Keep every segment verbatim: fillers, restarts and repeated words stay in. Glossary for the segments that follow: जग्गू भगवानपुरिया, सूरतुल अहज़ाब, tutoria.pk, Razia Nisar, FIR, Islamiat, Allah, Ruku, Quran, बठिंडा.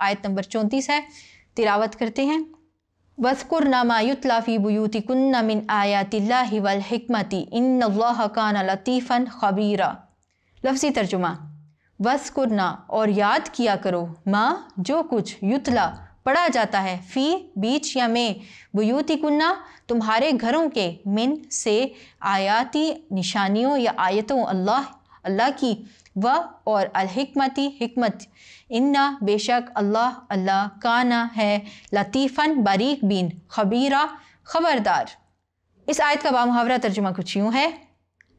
आयत नंबर चौंतीस है। तिलावत करते हैं। वज़कुरना मा युतला फ़ी बुयूतिकुन्ना मिन आयातिल्लाहि वल हिकमति इन्नल्लाहा काना लतीफ़न ख़बीरा। लफ्ज़ी तर्जुमा, वज़कुरना और याद किया करो, माँ जो कुछ, युतला पढ़ा जाता है, फ़ी बीच या में, बुयूतिकुन्ना तुम्हारे घरों के, मिन से, आयाती निशानियों या आयतों, अल्लाह अल्लाह की, व और अलहिकमती हिकमत, इन्ना बेशक, अल्लाह अल्लाह, काना है, लतीफ़न बारीक बीन, खबीरा खबरदार। इस आयत का बामुहावरा तर्जुमा कुछ यूँ है,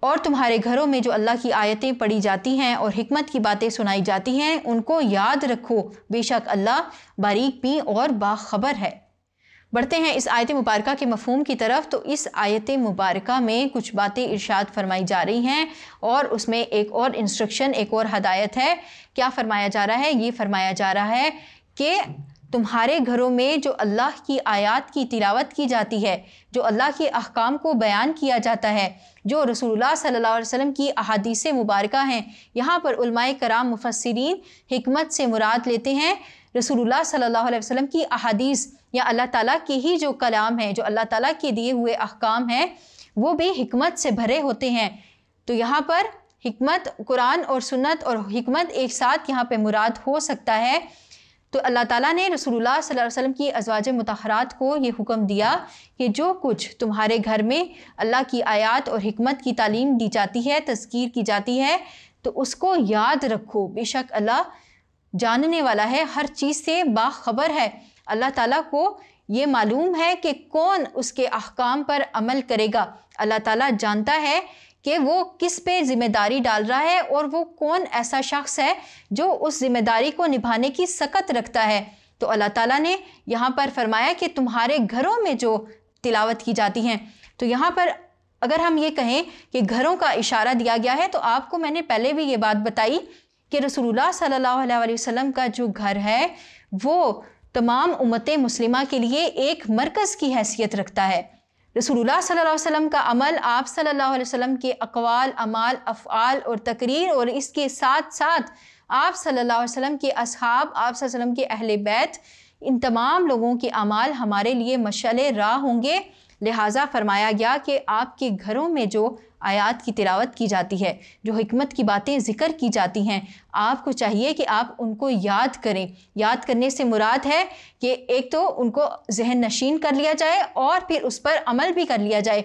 और तुम्हारे घरों में जो अल्लाह की आयतें पढ़ी जाती हैं और हिकमत की बातें सुनाई जाती हैं उनको याद रखो, बेशक अल्लाह बारीक भी और बाखबर है। बढ़ते हैं इस आयत मुबारका के मफहूम की तरफ। तो इस आयत मुबारका में कुछ बातें इरशाद फरमाई जा रही हैं और उसमें एक और इंस्ट्रक्शन, एक और हदायत है। क्या फरमाया जा रहा है? ये फरमाया जा रहा है कि तुम्हारे घरों में जो अल्लाह की आयत की तिलावत की जाती है, जो अल्लाह के अहकाम को बयान किया जाता है, जो रसूलुल्लाह सल्लल्लाहु अलैहि वसल्लम की अहादीस मुबारका हैं, यहाँ पर उलमाए कराम मुफस्सिरीन हिकमत से मुराद लेते हैं रसूलुल्लाह सल्लल्लाहु अलैहि वसल्लम की अहादीस या अल्लाह ताला के ही जो कलाम है, जो अल्लाह ताला के दिए हुए अहकाम हैं, वो भी हिकमत से भरे होते हैं। तो यहाँ पर हिकमत, कुरान और सुन्नत और हिकमत एक साथ यहाँ पे मुराद हो सकता है। तो अल्लाह ताला ने रसूलुल्लाह सल्लल्लाहु अलैहि वसल्लम की अज़वाज मुतहरात को ये हुक्म दिया कि जो कुछ तुम्हारे घर में अल्लाह की आयत और हिकमत की तालीम दी जाती है, तज़कीर की जाती है, तो उसको याद रखो, बेशक अल्लाह जानने वाला है, हर चीज़ से बाखबर है। अल्लाह ताला को ये मालूम है कि कौन उसके अहकाम पर अमल करेगा। अल्लाह ताला जानता है कि वो किस पे ज़िम्मेदारी डाल रहा है और वो कौन ऐसा शख्स है जो उस ज़िम्मेदारी को निभाने की सकत रखता है। तो अल्लाह ताला ने यहाँ पर फरमाया कि तुम्हारे घरों में जो तिलावत की जाती हैं, तो यहाँ पर अगर हम ये कहें कि घरों का इशारा दिया गया है, तो आपको मैंने पहले भी ये बात बताई कि रसूलुल्लाह सल्लल्लाहु अलैहि वसल्लम का जो घर है वो तमाम उम्मत मुस्लिमा के लिए एक मरकज़ की हैसियत रखता है। रसूलुल्लाह सल्लल्लाहु अलैहि वसल्लम का अमल, आप सल्लल्लाहु अलैहि वसल्लम के अक़वाल, अमाल, अफ़आल और तकरीर, और इसके साथ साथ आप सल्लल्लाहु अलैहि वसल्लम के असहाब, आप सल्लल्लाहु अलैहि वसल्लम के अहले बैत, इन तमाम लोगों के अमाल हमारे लिए मशाले राह होंगे। लिहाजा फरमाया गया कि आपके घरों में जो आयात की तिलावत की जाती है, जो हिकमत की बातें ज़िक्र की जाती हैं, आपको चाहिए कि आप उनको याद करें। याद करने से मुराद है कि एक तो उनको जहन नशीन कर लिया जाए और फिर उस पर अमल भी कर लिया जाए।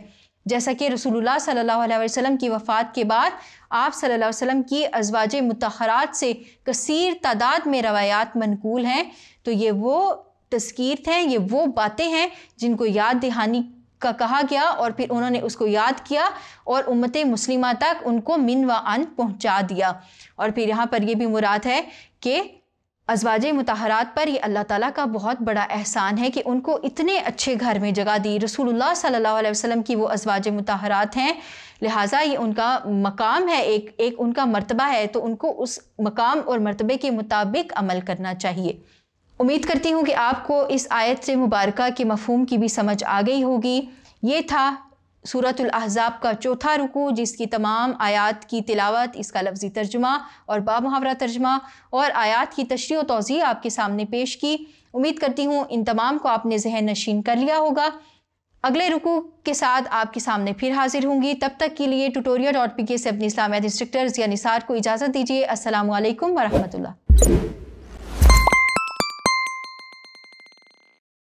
जैसा कि रसूलुल्लाह सल्लल्लाहु अलैहि वसल्लम की वफ़ात के बाद आप सल्लल्लाहु अलैहि वसल्लम की अज़वाज मुतहरात से कसीर तादाद में रवायात मनकूल हैं। तो ये वो तज़कीर थे, ये वो बातें हैं जिनको याद दहानी का कहा गया और फिर उन्होंने उसको याद किया और उम्मत मुस्लिमा तक उनको मिन व अन पहुँचा दिया। और फिर यहाँ पर यह भी मुराद है कि अज़वाज मुतहरात पर यह अल्लाह ताला का बहुत बड़ा एहसान है कि उनको इतने अच्छे घर में जगह दी। रसूलुल्लाह सल्लल्लाहु अलैहि वसल्लम की वो अज़वाज मुतहरात हैं, लिहाजा ये उनका मकाम है, एक एक उनका मर्तबा है, तो उनको उस मकाम और मर्तबे के मुताबिक अमल करना चाहिए। उम्मीद करती हूँ कि आपको इस आयत से मुबारका के मफहूम की भी समझ आ गई होगी। ये था सूरतुल अहज़ाब का चौथा रुकू, जिसकी तमाम आयत की तिलावत, इसका लफ्ज़ी तर्जुमा और बामुहावरा तर्जुमा और आयत की तशरीह और तौज़ीह आपके सामने पेश की। उम्मीद करती हूँ इन तमाम को आपने जहन नशीन कर लिया होगा। अगले रुकू के साथ आपके सामने फिर हाजिर होंगी। तब तक के लिए टूटोरिया डॉट पी के से अपनी इस्लामियात इंस्ट्रक्टर रज़िया निसार को इजाज़त दीजिए। अस्सलामु अलैकुम वरहमतुल्लाह।